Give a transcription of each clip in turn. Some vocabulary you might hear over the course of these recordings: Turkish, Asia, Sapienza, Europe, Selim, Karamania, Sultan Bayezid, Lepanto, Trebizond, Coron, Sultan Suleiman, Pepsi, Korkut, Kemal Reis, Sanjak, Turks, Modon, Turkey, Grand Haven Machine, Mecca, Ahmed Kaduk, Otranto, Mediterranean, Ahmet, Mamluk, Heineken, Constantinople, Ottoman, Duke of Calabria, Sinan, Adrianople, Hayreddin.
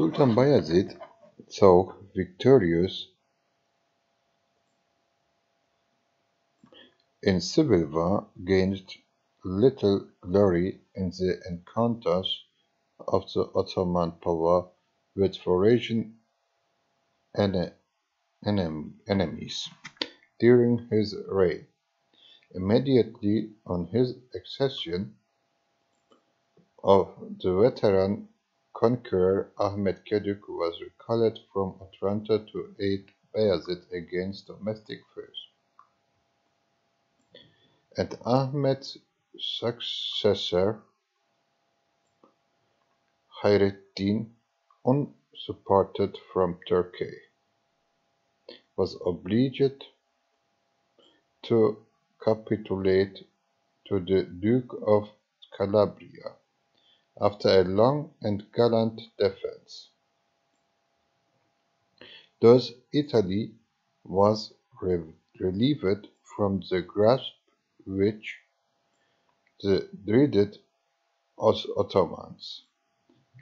Sultan Bayezid, though victorious in civil war, gained little glory in the encounters of the Ottoman power with foreign enemies during his reign. Immediately on his accession of the veteran conqueror Ahmed Kaduk was recalled from Otranto to aid Bayezid against domestic foes, and Ahmed's successor Hayreddin, unsupported from Turkey, was obliged to capitulate to the Duke of Calabria after a long and gallant defense. Thus Italy was relieved from the grasp which the dreaded Ottomans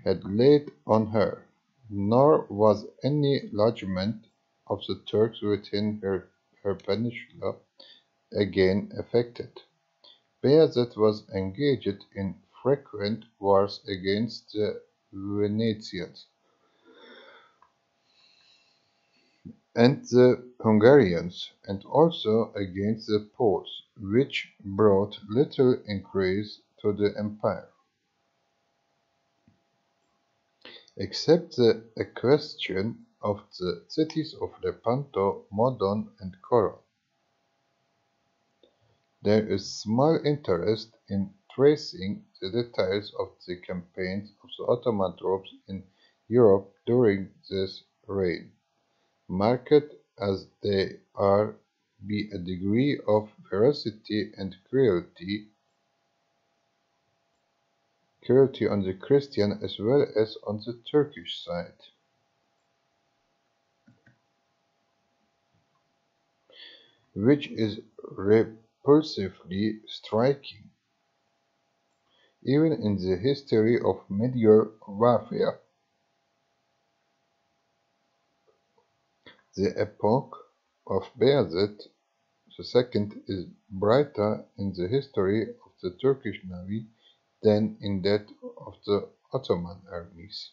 had laid on her, nor was any lodgment of the Turks within her peninsula again affected. Bayezid was engaged in frequent wars against the Venetians and the Hungarians, and also against the Poles, which brought little increase to the empire. Except the acquisition of the cities of Lepanto, Modon, and Coron, there is small interest in tracing the details of the campaigns of the Ottoman troops in Europe during this reign, marked as they are by a degree of ferocity and cruelty on the Christian as well as on the Turkish side. Which is repulsively striking, even in the history of medieval warfare. The epoch of Bayezid II is brighter in the history of the Turkish navy than in that of the Ottoman armies.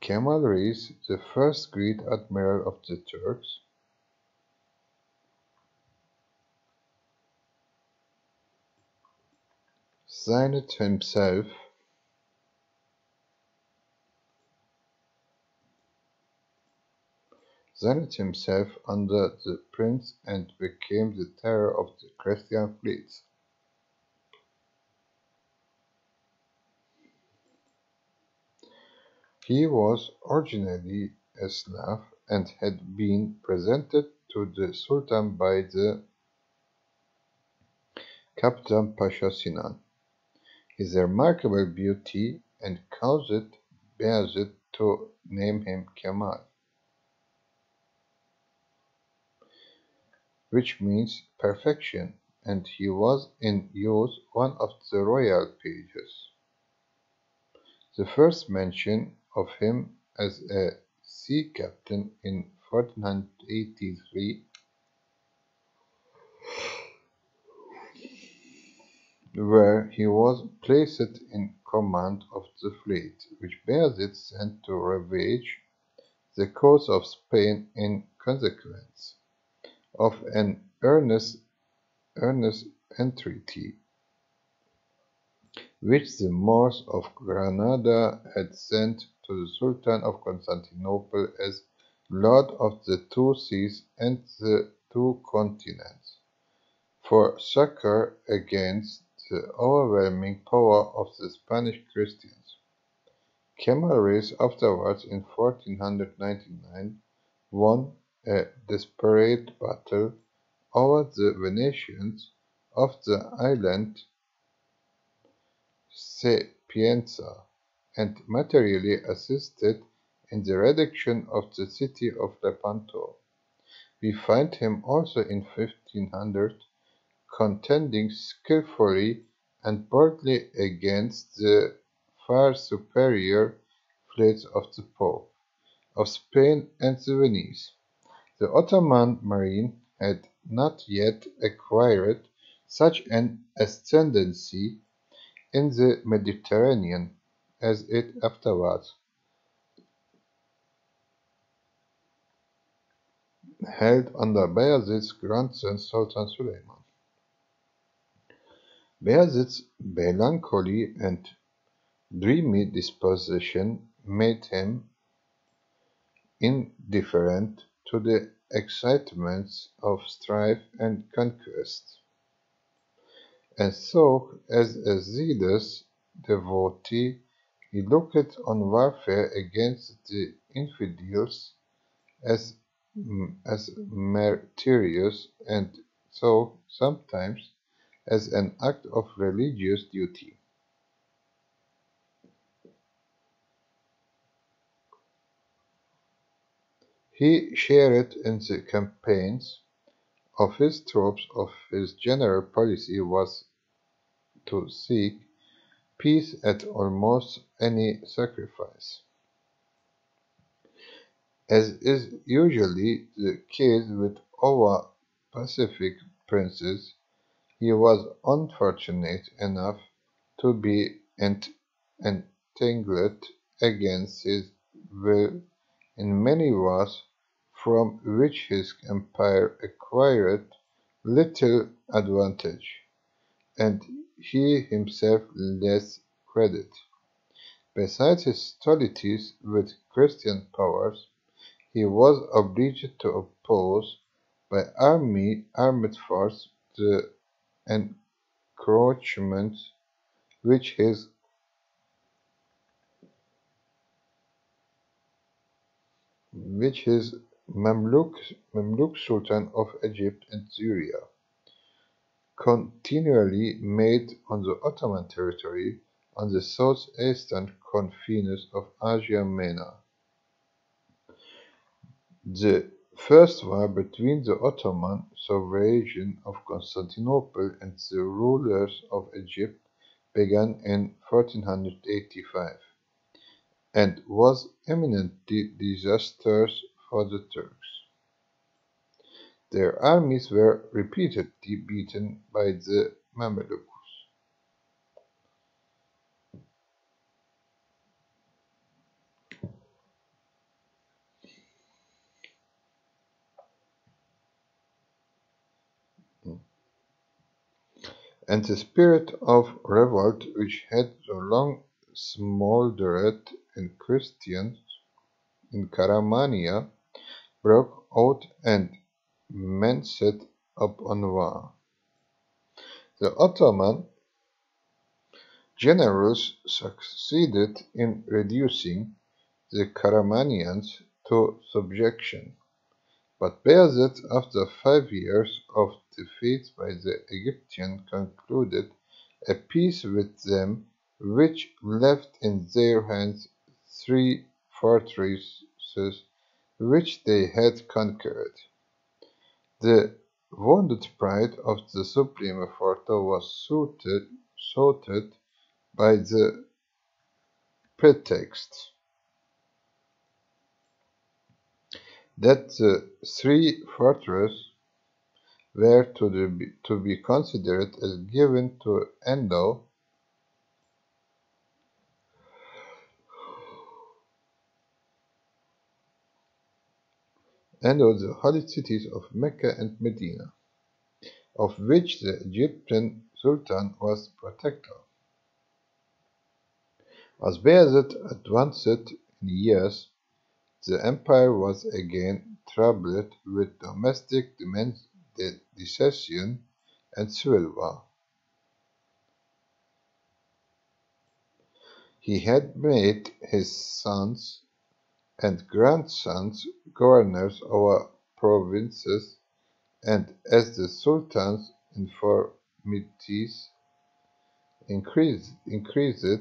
Kemal Reis, the first great admiral of the Turks, signed himself under the prince and became the terror of the Christian fleets. He was originally a Slav and had been presented to the Sultan by the Captain Pasha Sinan. His remarkable beauty and caused Bayezid to name him Kemal, which means perfection, and he was in use one of the royal pages. The first mention of him as a sea captain in 1483 where he was placed in command of the fleet, which Bayezid sent to ravage the coast of Spain in consequence of an earnest entreaty which the Moors of Granada had sent to the Sultan of Constantinople as Lord of the two seas and the two continents, for succor against the overwhelming power of the Spanish Christians. Kemal Reis afterwards, in 1499, won a desperate battle over the Venetians of the island Sapienza, and materially assisted in the reduction of the city of Lepanto. We find him also in 1500 contending skillfully and boldly against the far superior plates of the Pope of Spain and the Venice. The Ottoman marine had not yet acquired such an ascendancy in the Mediterranean as it afterwards held under Bayezid's grandson Sultan Suleiman. Bayezid's melancholy and dreamy disposition made him indifferent to the excitements of strife and conquest, and so, as a zealous devotee, he looked on warfare against the infidels as martyrs, and so sometimes as an act of religious duty. He shared in the campaigns of his troops. Of his general policy was to seek peace at almost any sacrifice, as is usually the case with our Pacific princes. He was unfortunate enough to be entangled against his will in many wars, from which his empire acquired little advantage, and he himself less credit. Besides his stolities with Christian powers, he was obliged to oppose by armed force the encroachments which his Mamluk Sultan of Egypt and Syria continually made on the Ottoman territory on the southeastern confines of Asia Minor. The first war between the Ottoman sovereign of Constantinople and the rulers of Egypt began in 1485 and was eminently disastrous for the Turks. Their armies were repeatedly beaten by the Mamluks. And the spirit of revolt, which had so long smouldered in Christians in Karamania, broke out and men set upon war. The Ottoman generals succeeded in reducing the Karamanians to subjection, but Bayezid, after 5 years of defeats by the Egyptians, concluded a peace with them, which left in their hands 3 fortresses which they had conquered. The wounded pride of the Suprema Forte was sorted by the pretext that the 3 fortresses were to be considered as given to Endo and of the holy cities of Mecca and Medina, of which the Egyptian Sultan was protector. As Bayezid advanced in years, the empire was again troubled with domestic dissension and civil war. He had made his sons and grandsons governors over provinces, and as the Sultan's infirmities increased, the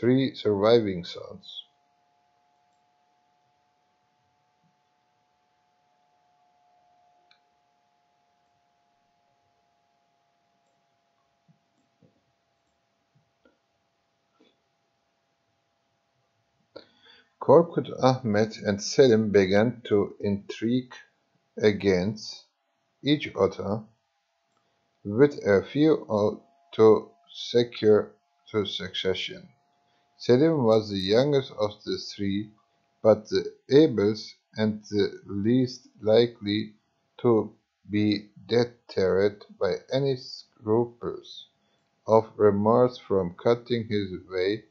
3 surviving sons Korkut, Ahmet and Selim began to intrigue against each other, with a view to secure to succession. Selim was the youngest of the three, but the ablest and the least likely to be deterred by any scruples of remorse from cutting his way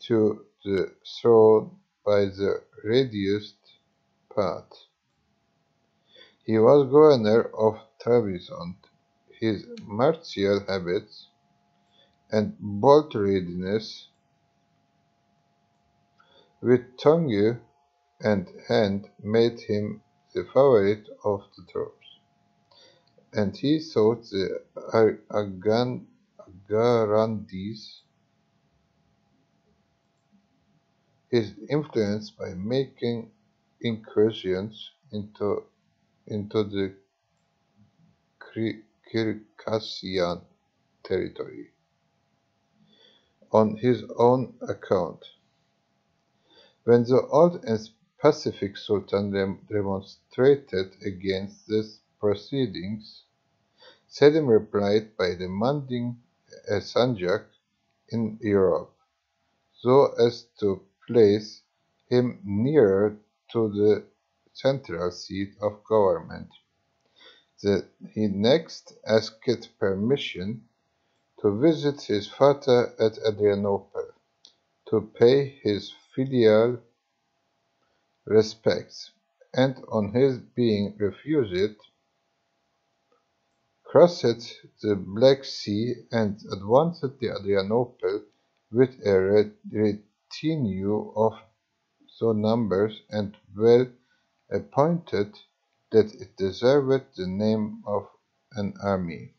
to the throne by the readiest path. He was governor of Trebizond. His martial habits and bold readiness with tongue and hand made him the favorite of the troops, and he thought the Agrandes his influence by making incursions into the Circassian territory on his own account. When the old and pacific Sultan remonstrated against these proceedings, Selim replied by demanding a Sanjak in Europe, so as to place him nearer to the central seat of government. He next asked permission to visit his father at Adrianople, to pay his filial respects, and on his being refused, crossed the Black Sea and advanced to Adrianople with a retinue of so numerous and well appointed that it deserved the name of an army.